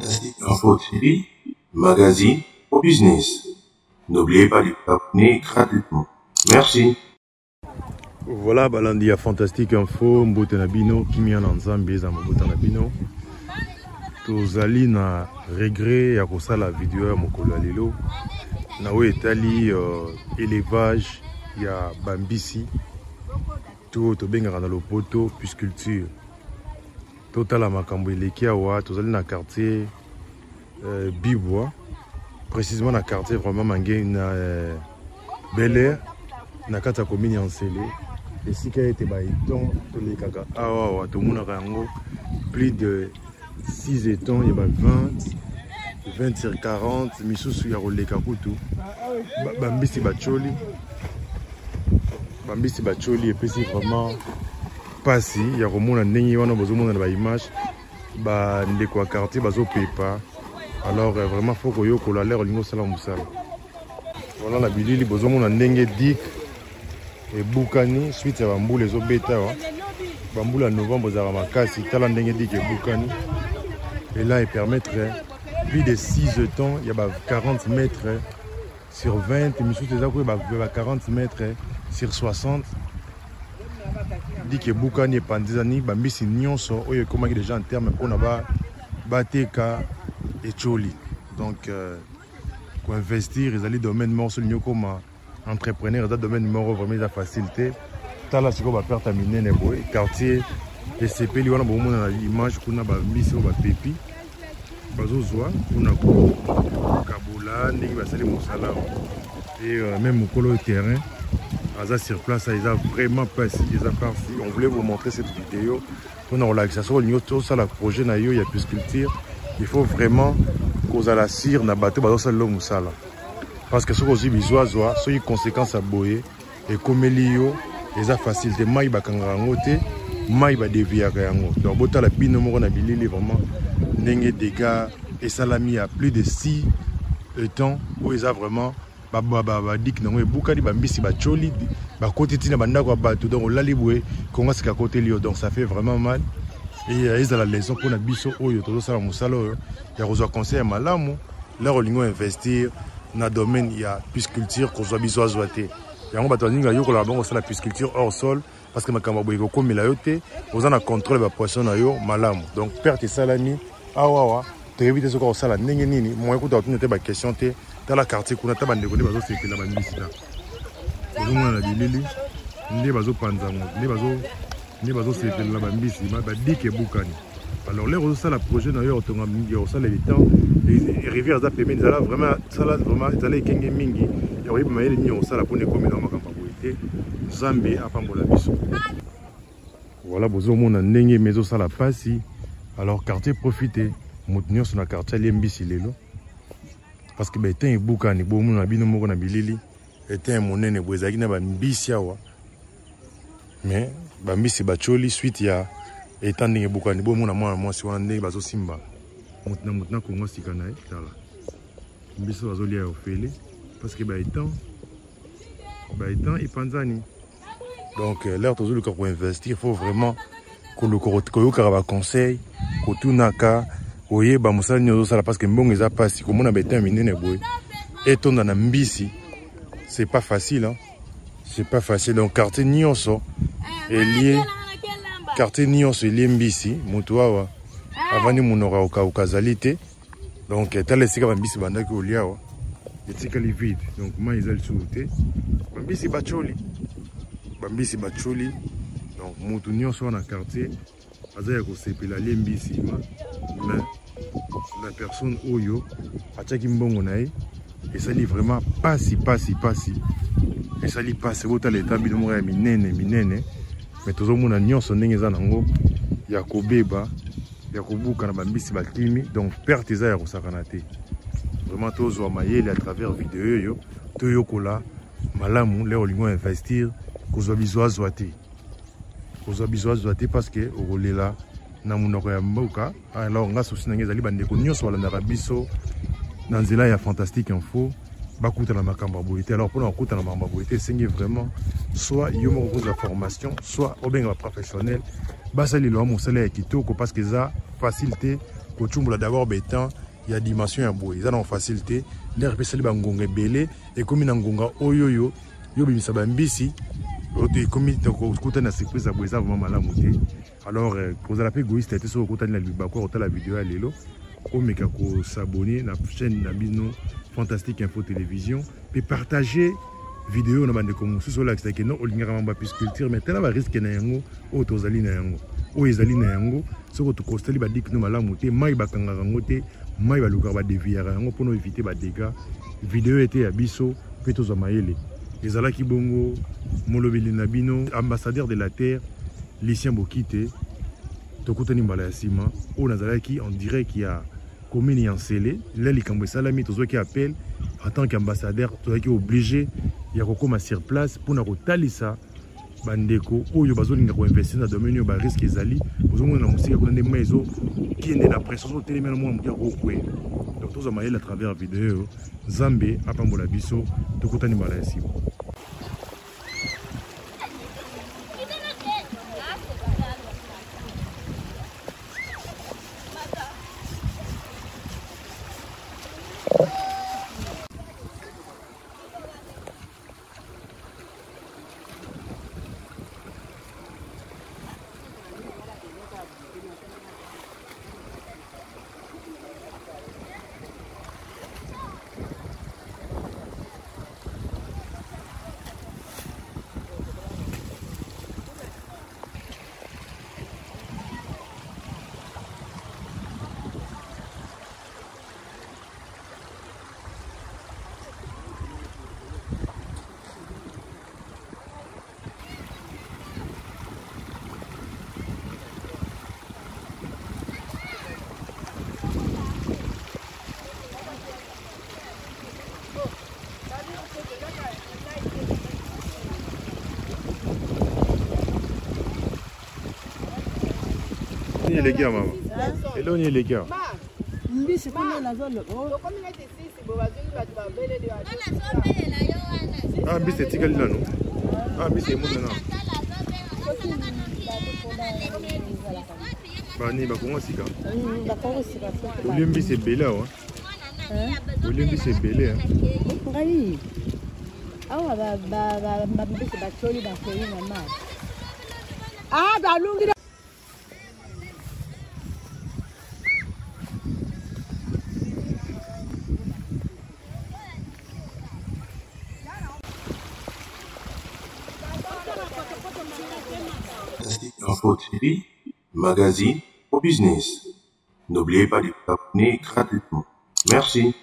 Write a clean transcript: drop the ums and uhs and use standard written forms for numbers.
Fantastic Info TV, magazine au business. N'oubliez pas de vous abonner gratuitement. Merci. Voilà Balandia Fantastique Info, Mboutanabino, Kimi Ananzambéz, Mboutanabino. Tozali na regret ya kosala vidéo ya mokolo lelo. Na we etali élevage ya bambisi. To bengaka na lopoto pisciculture. Total à Makambo Elekiawa, tout ça dans le quartier Bibwa, précisément dans le quartier vraiment mangé une belle air, dans la commune encelée. Et si qui a été baïton, tous les caca, tout le monde a plus de 6 étons, il y a 20 sur 40, Missou y a roulé Kakutu, Bambisi Bacholi, et puis c'est vraiment. Passé, il y a des images, des quartiers, des pépins. Alors vraiment, il faut que vous ayez l'air de salam. Voilà la bille, il y a des dix et Boukani, suite à Bambou, les autres bêta. Bambou, en novembre, il y a des dix et Boukani. Et là, il permettrait plus de 6 tons, il y a 40 mètres sur 20, il y a 40 mètres sur 60. Dit que Boukani et Pandizani, Bambisi Nyonso, il y a des gens en termes pour Bateka et Choli. Donc, pour investir, ils allaient domaine mort sur le comme entrepreneur, ils domaine mort vraiment la facilité. Tala, c'est qu'on va faire terminer les quartiers, les CP, ils ont l'image qu'on a Bambisi, on a Pépi, Bazozoa, on a Kaboula, on a Salé Moussala, et même au colo terrain. Sur place, ils ont vraiment passé. On voulait vous montrer cette vidéo. Pour la relaxation, il y a tout ça, le projet, il y a plus culture. Il faut vraiment qu'on ait la cire, qu'on ait battu, parce que ce qu'on a besoin, c'est les conséquences à boyer. Et comme il y a, ils ont facilité, ils ont fait des dévier. Donc, on a vraiment des dégâts et salami à plus de 6 temps où ils ont vraiment. Badik non et Boukani Bambisi Bacholi côté Tina Bandagwa Batou dans l'Aliboué, comment c'est qu'à côté Lio, donc ça fait vraiment mal. Et ils ont la leçon qu'on a biso au Yoto Salam Moussalo, il y a reçu conseil à Malamou, leur ligne investir dans le domaine, il y a pisciculture qu'on soit biso à zoaté. Et on va t'en dire que la banque aussi la pisciculture hors sol, parce que ma camabouégo comme il a yoté, on a contrôle la poisson à yo, Malamou. Donc perte et salami, awawa, tu évites ce qu'on a la nengenini, moi écoute, tu n'étais pas question. Dans le quartier, on a des gens qui ont fait des choses. Parce que les gens qui ont été en mais les suite il y a des gens qui ont été en Simba. Parce que donc, l'heure toujours pour investir, il faut vraiment que le conseil, que tout naka. Oye ba musala nyozo sala parce que mbongo eza pasi komona beta minene boy etonda na mbisi c'est pas facile hein, c'est pas facile. Donc quartier nyonso elie mbisi moto awa avandi munora okazali te, donc etala esika ba mbisi bandaki olia wa etikali vide, donc ma ezali soute ba mbisi bacholi donc moto nyonso na quartier azaya ko sepela lembisi ma. Mais la personne Oyo, à Tchakimbongonaï, et ça lit vraiment pas si. Et ça lit pas, c'est votre état, il y a minene. Mais tout le monde a nion son n'engo, Yakobeba, Yakobu, Kanabambis, Bakimi, donc perte et zaïro sakanate. Vraiment, tout le monde à travers vidéo, tout le monde malamou, les oligons investir, qu'on a besoin de zoaté. Qu'on a besoin de zoaté parce que, au relais là, alors on a souci n'engagé les bandes de cognos sur la narabiso dans cela il y a Fantastic Info beaucoup de la macambaboité. Alors pour l'encoute à la macambaboité c'est vraiment soit il y a une grosse formation soit au bien professionnel bas ça les lois mon salaire qui tourne parce que ça facilité Kotumba d'abord bétan, il y a dimension à bois. Ils ont en facilité. Les repérer les bangonga belé et comme une bangonga oyoyo, yo bimisa bambisi. Et comme ils ont coupé la surprise à bois, ça vraiment mal à monter. Alors, quand la pégoïste était sur le côté de la Bibwa, on a la vidéo à l'élo. Comme il faut s'abonner à la chaîne Fantastic Info Télévision et partager vidéo na bandeko mususu la kistaki no olinga mamba pis culture mais tela ba risque na yango o tozali na yango o ezali na yango soko to costali ba dik no malamu te mai ba kanga yango te mai ba luka ba devier yango pour no éviter ba dégâts vidéo était ya biso pe toza mayele ezala ki bongo molobeli na bino ambassadeur de la terre Lucien Bokite to kutani mbala ya sima o nazala ki en direct ya commune en scellé là les cambo salami tozo ki appelle en tant qu'ambassadeur tozo ki obligé il y a beaucoup sur place pour nous talisa bandeko ou yo bazoli ngako investir na domaine yo ba risque ezali bozongo na musika kuna ndema ezo kiende na pression telemelo mo mkia kokwe donc tozo mayela à travers vidéo Zambé apambola biso tokutani mala yasimo les gars, maman. Et là, on est les gars. Ah, mais c'est Tigali là, non? Ah, mais c'est Mouna. Bah, ni Bakongo Sika. Olimbi, c'est Bélé, hein? Olimbi, c'est Bélé, hein? Ah, bah, c'est Bacholi, Bacholi, maman. Ah, bah, l'ongi. Info TV, magazine au business. N'oubliez pas de vous abonner gratuitement. Merci.